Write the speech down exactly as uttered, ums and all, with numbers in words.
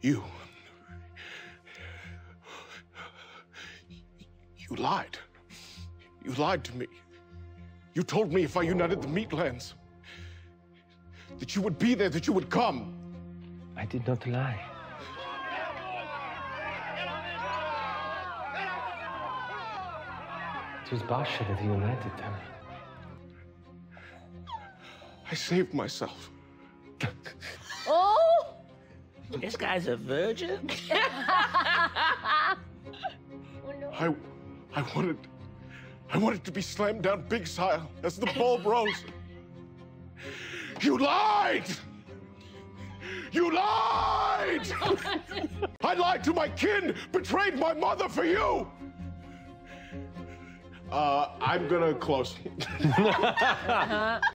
You... You lied. You lied to me. You told me if I united the Meatlands, that you would be there, that you would come. I did not lie. It was Basha that united them. I saved myself. Oh! This guy's a virgin? I, I wanted, I wanted to be slammed down big style as the bulb rose. You lied! You lied! I lied to my kin, betrayed my mother for you! Uh, I'm gonna close.